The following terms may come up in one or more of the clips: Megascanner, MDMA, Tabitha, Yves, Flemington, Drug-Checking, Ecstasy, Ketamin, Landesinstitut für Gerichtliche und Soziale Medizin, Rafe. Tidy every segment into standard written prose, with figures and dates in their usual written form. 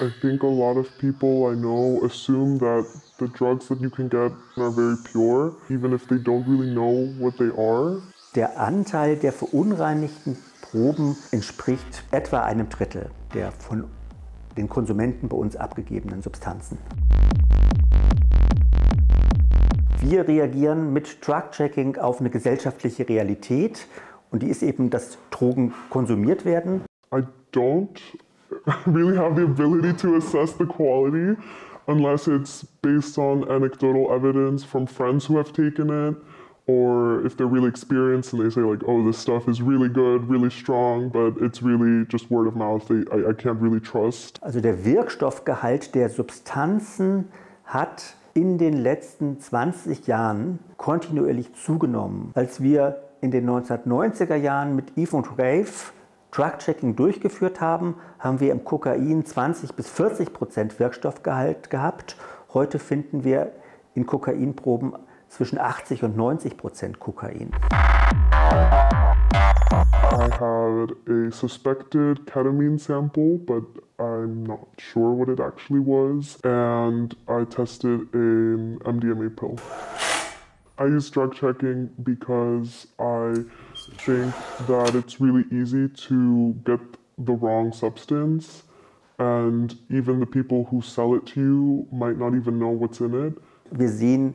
I think a lot of people I know assume that the drugs that you can get are very pure, even if they don't really know what they are. Der Anteil der verunreinigten Proben entspricht etwa 1/3 der von den Konsumenten bei uns abgegebenen Substanzen. Wir reagieren mit Drug-Checking auf eine gesellschaftliche Realität und die ist eben, dass Drogen konsumiert werden. I don't really have the ability to assess the quality unless it's based on anecdotal evidence from friends who have taken it or if they're really experienced and they say like, oh, this stuff is really good, really strong, but it's really just word of mouth. I can't really trust. Also der Wirkstoffgehalt der Substanzen hat in den letzten 20 Jahren kontinuierlich zugenommen. Als wir in den 1990er Jahren mit Yves und Rafe Drug-Checking durchgeführt haben, haben wir im Kokain 20 bis 40% Wirkstoffgehalt gehabt. Heute finden wir in Kokainproben zwischen 80 und 90% Kokain. I had a suspected ketamine sample, but I'm not sure what it actually was. And I tested an MDMA pill. I use drug-checking because I think that it's really easy to get the wrong substance. And even the people who sell it to you might not even know what's in it. Wir sehen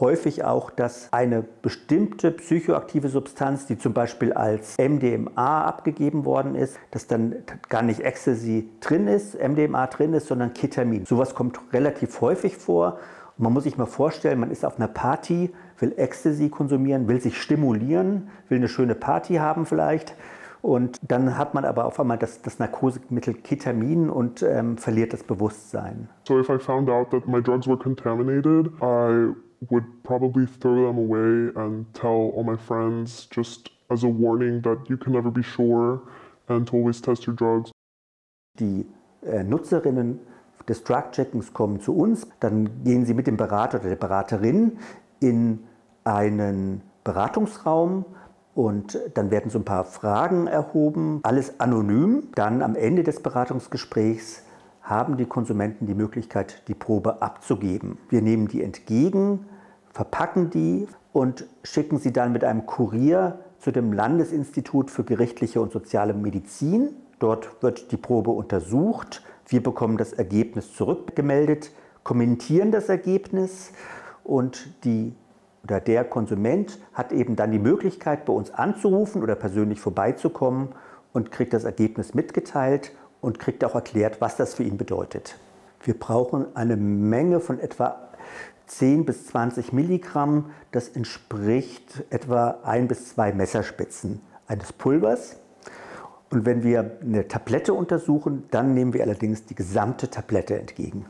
häufig auch, dass eine bestimmte psychoaktive Substanz, die zum Beispiel als MDMA abgegeben worden ist, dass dann gar nicht Ecstasy drin ist, MDMA drin ist, sondern Ketamin. Sowas kommt relativ häufig vor. Und man muss sich mal vorstellen, man ist auf einer Party, will Ecstasy konsumieren, will sich stimulieren, will eine schöne Party haben vielleicht. Und dann hat man aber auf einmal das Narkosemittel Ketamin und verliert das Bewusstsein. So if I found out that my drugs were contaminated, I would probably throw them away and tell all my friends just as a warning that you can never be sure and to always test your drugs. Die Nutzerinnen des Drug-Checkings kommen zu uns, dann gehen sie mit dem Berater oder der Beraterin in einen Beratungsraum und dann werden so ein paar Fragen erhoben, alles anonym. Dann am Ende des Beratungsgesprächs haben die Konsumenten die Möglichkeit, die Probe abzugeben. Wir nehmen die entgegen, verpacken die und schicken sie dann mit einem Kurier zu dem Landesinstitut für Gerichtliche und Soziale Medizin. Dort wird die Probe untersucht. Wir bekommen das Ergebnis zurückgemeldet, kommentieren das Ergebnis und der Konsument hat eben dann die Möglichkeit, bei uns anzurufen oder persönlich vorbeizukommen und kriegt das Ergebnis mitgeteilt und kriegt auch erklärt, was das für ihn bedeutet. Wir brauchen eine Menge von etwa 10 bis 20 Milligramm. Das entspricht etwa 1 bis 2 Messerspitzen eines Pulvers. Und wenn wir eine Tablette untersuchen, dann nehmen wir allerdings die gesamte Tablette entgegen.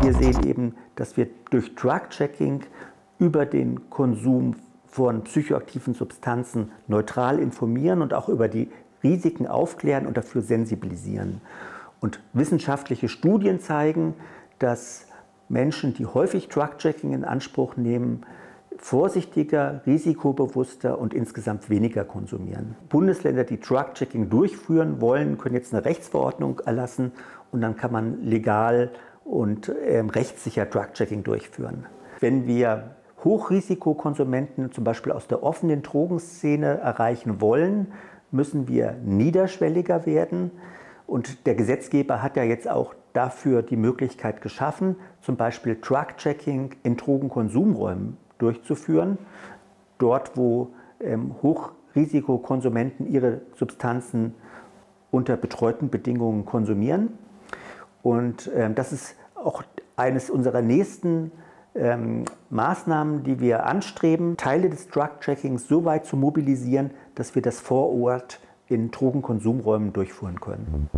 Wir sehen eben, dass wir durch Drug-Checking über den Konsum von psychoaktiven Substanzen neutral informieren und auch über die Risiken aufklären und dafür sensibilisieren. Und wissenschaftliche Studien zeigen, dass Menschen, die häufig Drug-Checking in Anspruch nehmen, vorsichtiger, risikobewusster und insgesamt weniger konsumieren. Bundesländer, die Drug-Checking durchführen wollen, können jetzt eine Rechtsverordnung erlassen und dann kann man legal und rechtssicher Drug-Checking durchführen. Wenn wir Hochrisikokonsumenten zum Beispiel aus der offenen Drogenszene erreichen wollen, müssen wir niederschwelliger werden. Und der Gesetzgeber hat ja jetzt auch dafür die Möglichkeit geschaffen, zum Beispiel Drug-Checking in Drogenkonsumräumen durchzuführen. Dort, wo Hochrisikokonsumenten ihre Substanzen unter betreuten Bedingungen konsumieren. Und das ist auch eines unserer nächsten Maßnahmen, die wir anstreben, Teile des Drug-Checkings so weit zu mobilisieren, dass wir das vor Ort in Drogenkonsumräumen durchführen können.